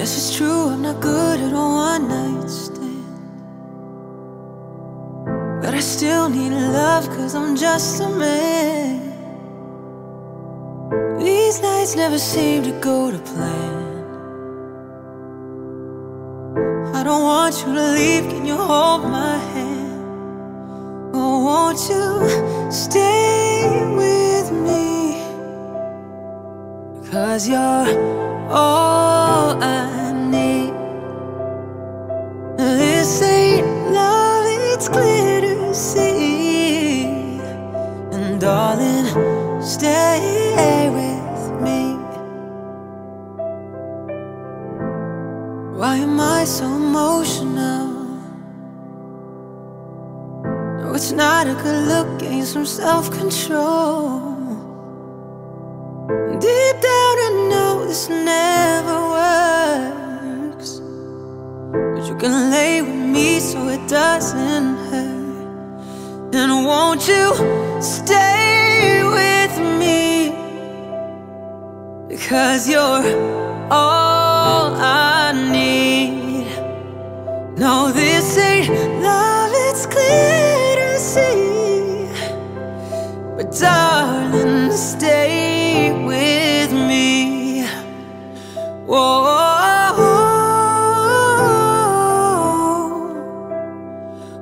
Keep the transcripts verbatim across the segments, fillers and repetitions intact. Yes, it's true, I'm not good at a one-night stand, but I still need love, cause I'm just a man. These nights never seem to go to plan. I don't want you to leave, can you hold my hand? Oh, won't you stay with me, cause you're all I need. This ain't love, it's clear to see. And darling, stay with me. Why am I so emotional? No, it's not a good look, gain some self-control. Deep down I know this never works, but you can lay with me so it doesn't hurt. And won't you stay with me, because you're all I need. No, this ain't love, it's clear to see, but darling, stay. Whoa, whoa,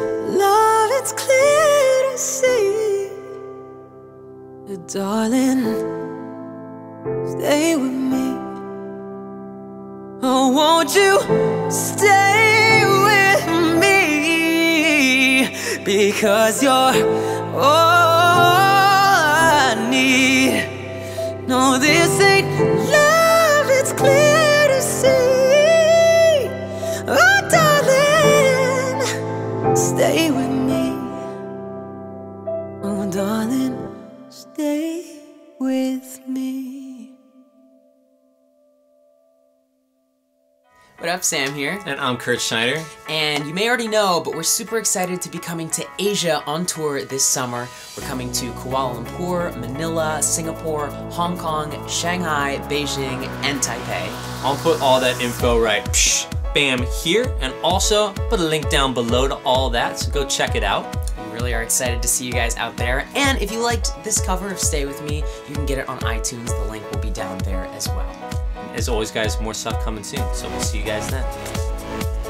love, it's clear to see. But darling, stay with me. Oh, won't you stay with me, because you're all I need. No, this ain't love, it's clear to see. Stay with me, oh darling, stay with me. What up, Sam here. And I'm Kurt Schneider. And you may already know, but we're super excited to be coming to Asia on tour this summer. We're coming to Kuala Lumpur, Manila, Singapore, Hong Kong, Shanghai, Beijing, and Taipei. I'll put all that info right psh. Bam here, and also put a link down below to all that, so go check it out. We really are excited to see you guys out there, and if you liked this cover of Stay With Me, you can get it on iTunes. The link will be down there as well. As always guys, more stuff coming soon, so we'll see you guys then.